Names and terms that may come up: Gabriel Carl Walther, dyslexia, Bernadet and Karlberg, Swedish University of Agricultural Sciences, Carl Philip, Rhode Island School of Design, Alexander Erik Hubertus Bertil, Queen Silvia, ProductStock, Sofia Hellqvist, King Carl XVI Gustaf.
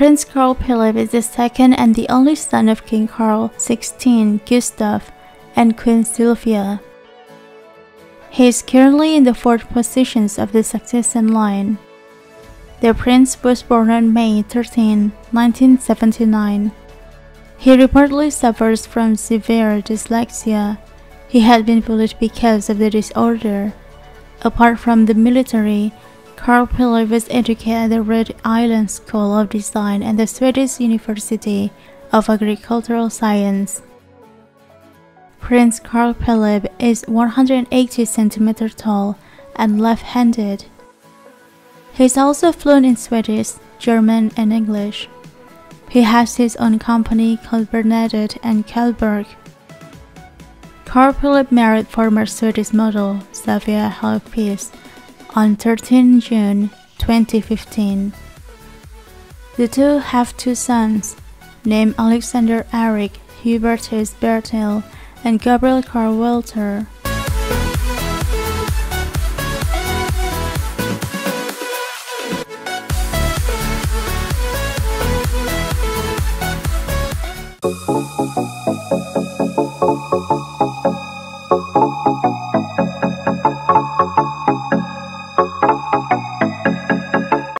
Prince Carl Philip is the second and the only son of King Carl XVI Gustaf and Queen Silvia. He is currently in the fourth position of the succession line. The prince was born on May 13, 1979. He reportedly suffers from severe dyslexia. He had been bullied because of the disorder. Apart from the military, Carl Philip was educated at the Rhode Island School of Design and the Swedish University of Agricultural Sciences. Prince Carl Philip is 180 cm tall and left-handed. He is also fluent in Swedish, German, and English. He has his own company called Bernadet and Karlberg. Carl Philip married former Swedish model Sofia Hellqvist on 13 June 2015. The two have two sons, named Alexander Erik Hubertus Bertil and Gabriel Carl Walther.